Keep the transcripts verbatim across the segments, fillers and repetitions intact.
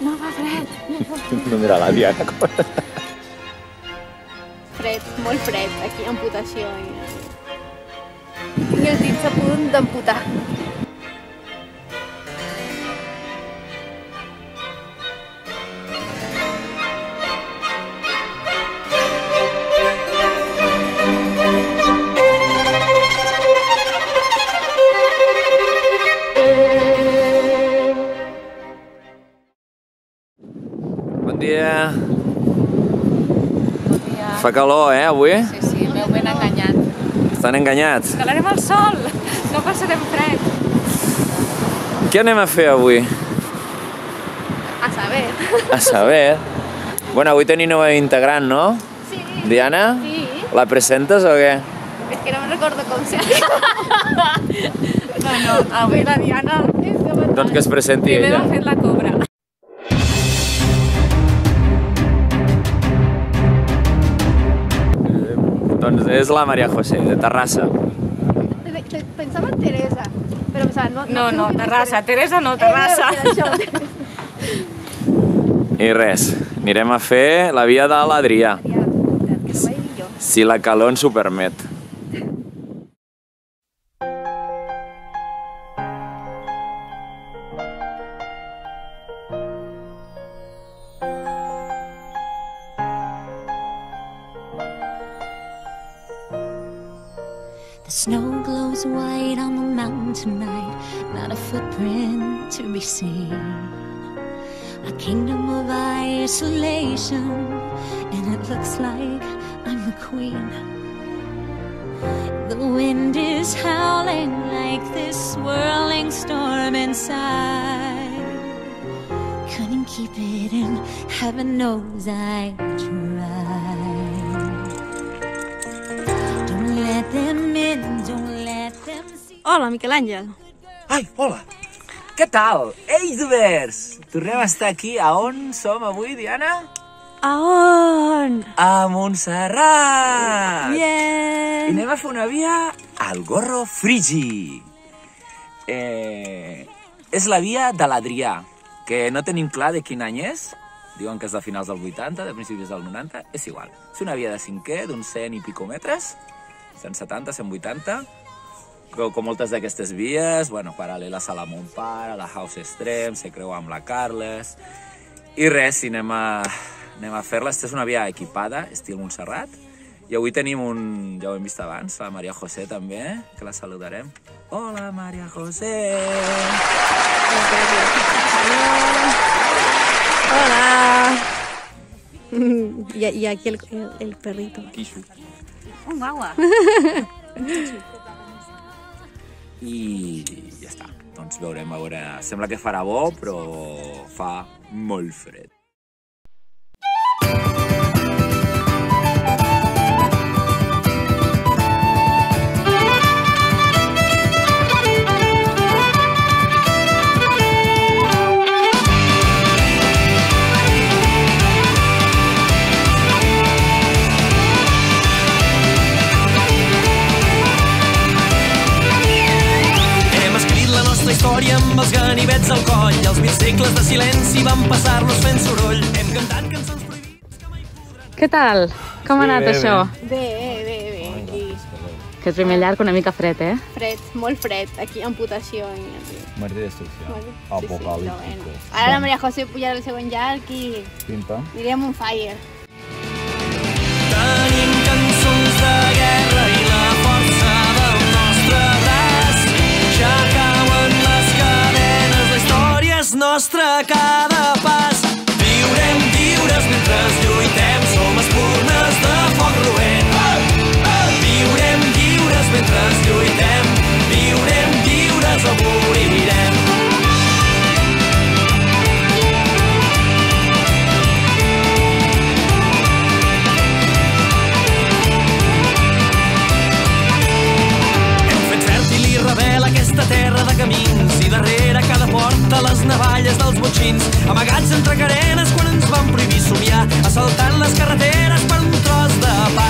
No fa fred. No mira la Diana. Fred, molt fred. Aquí, amputació. Tinc els dits a punt d'amputar. Fa calor, eh, avui? Sí, sí, m'heu ben enganyat. Estan enganyats? Calarem el sol, no passarem fred. Què anem a fer avui? A saber. A saber. Bueno, avui tenim nova integrant, no? Sí. Diana? Sí. La presentes o què? És que no me'n recordo com se ha dit. No, no, avui la Diana... Doncs que es presenti ella. Primer va fer la cobra. Doncs és la Maria José, de Terrassa. Pensava en Teresa, però pensava... No, no, no, Terrassa, Teresa no, Terrassa. I res, anirem a fer la Via de l'Adrià. Si la calor ens ho permet. Snow glows white on the mountain tonight, not a footprint to be seen. A kingdom of isolation, and it looks like I'm the queen. The wind is howling like this swirling storm inside. Couldn't keep it in, heaven knows I tried. Don't let them. Hola, Miquel Àngel. Ai, hola. Què tal? Ei, Dubers! Tornem a estar aquí. A on som avui, Diana? A on? A Montserrat! Yeah! I anem a fer una via al Gorro Frigi. Eh, és la via de l'Adrià, que no tenim clar de quin any és. Diuen que és de finals del vuitanta, de principis del noranta. És igual. És una via de cinquè, d'uns cent i pico metres. cent setanta, cent vuitanta, com moltes d'aquestes vies, bueno, paral·leles a la Montpà, a la House Extrems, se creu amb la Carles... I res, si anem a, a fer-la. Aquesta és una via equipada, estil Montserrat, i avui tenim un... ja ho hem vist abans, la Maria José també, que la saludarem. Hola, Maria José! Hola! Y aquí el, el, el perrito. Quixi. Un guagua! I ja està, doncs veurem, a veure... Sembla que farà bo, però fa molt fred. Amb els ganivets al coll, els mil segles de silenci van passar-nos fent soroll. Hem cantat cançons prohibides que mai podran... Què tal? Com ha anat això? Bé, bé, bé. Que el primer llarg una mica fred, eh? Fred, molt fred. Aquí, amputació. Mort i destrucció. Apocalíptico. Ara la Maria José pujarà el segon llarg i... Pim-pam. Anirem un fire. Tenim cançons de guerra i la força del nostre braç. Ja cauen les cadenes, la història és nostra a cada pas. Viurem lliures mentre lluitem, som espurnes de foc roent. Viurem lliures mentre lluitem, viurem lliures o morirem. Aquesta terra de camins i darrere cada porta les navalles dels botxins, amagats entre carenes quan ens van prohibir somiar, assaltant les carreteres per un tros de pa.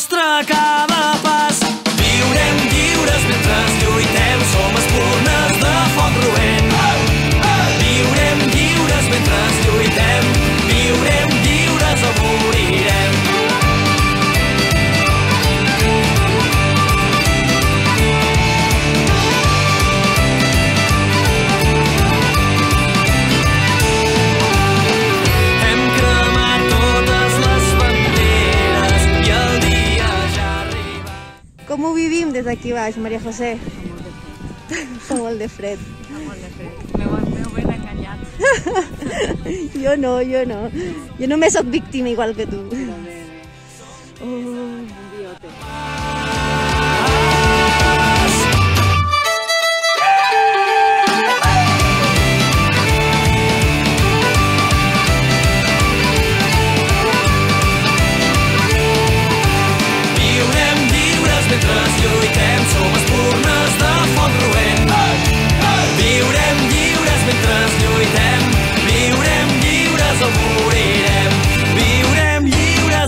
nostre cada pas. Viurem lliures mentre lluitem, som espurnes de foc roent. Viurem lliures mentre lluitem, viurem lliures o morirem. Com ho vivim des d'aquí baix, Maria José? Fa molt de fred. Fa molt de fred. M'heu ben enganyat. Jo no, jo no. Jo només soc víctima igual que tu. Però bé, bé. Un biote.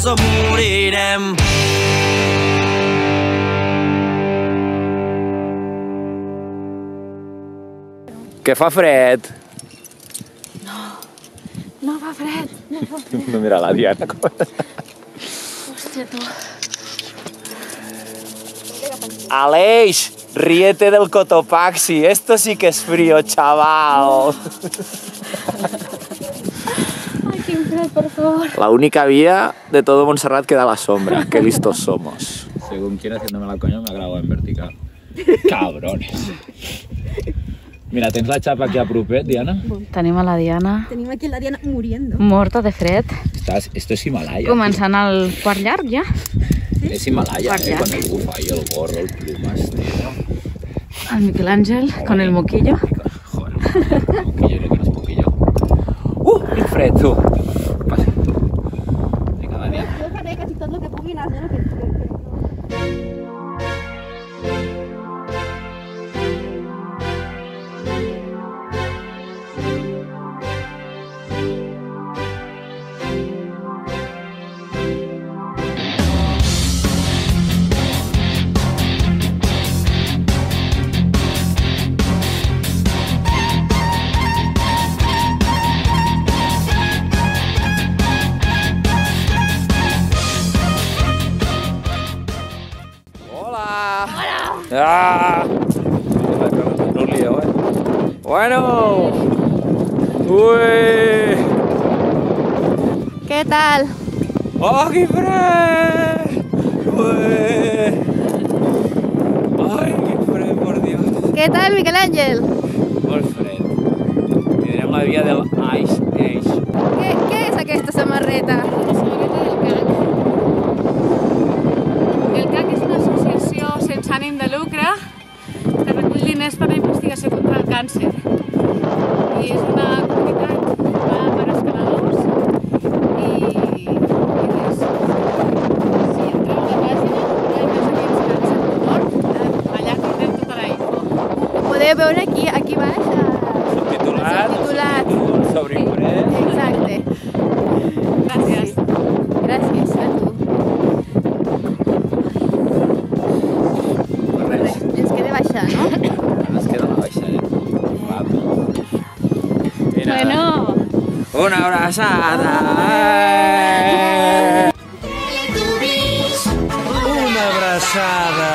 O morirem. Que fa fred. No, no fa fred, no fa fred. No, mira la Diana com està. Hòstia, tu. Aleix, ríete del Cotopaxi. Esto sí que es frío, chaval. La única vía de todo Montserrat que da la sombra. Qué listos somos. Según quiera, haciéndome la coña, me ha grabado en vertical. Cabrones. Mira, tens la xapa aquí a propet, Diana. Tenim a la Diana. Tenim aquí la Diana muriendo. Morta de fred. Estàs, esto es Himalaya. Començant el quart llarg, ja. És Himalaya, eh? Quan el bufa i el gorro, el plumas, tío. El Miquel Àngel, con el moquillo. Joder, el moquillo, no tienes moquillo. Uh, qué fred, tu. Ah, no lío, eh. Bueno. Uy. ¿Qué tal? ¡Oh, qué fred! Uy. Ay, qué fred, por Dios. ¿Qué tal, Miquel Àngel? Molt fred. Tindrem la via de l'Ice Age. ¿Qué, ¿Qué es aquesta samarreta? Ànim de lucre, que recull diners per la investigació contra el càncer. I és una comunitat formada per escaladors i... Si entreu a la pàgina, hi ha més d'aquests càncer de mort, allà tindrem tota la info. Ho podeu veure aquí, aquí baix, subtitulat, subtitulat, sobre Coret. Exacte. Gràcies. Gràcies a tu. Una abrazada. Una abrazada.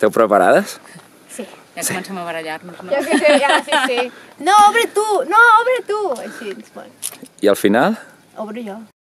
Esteu preparades? Sí, ja comencem a barallar-nos, no? Jo que sé, ja, sí, sí. No, obre tu! No, obre tu! Així, bueno. I al final? Obro jo.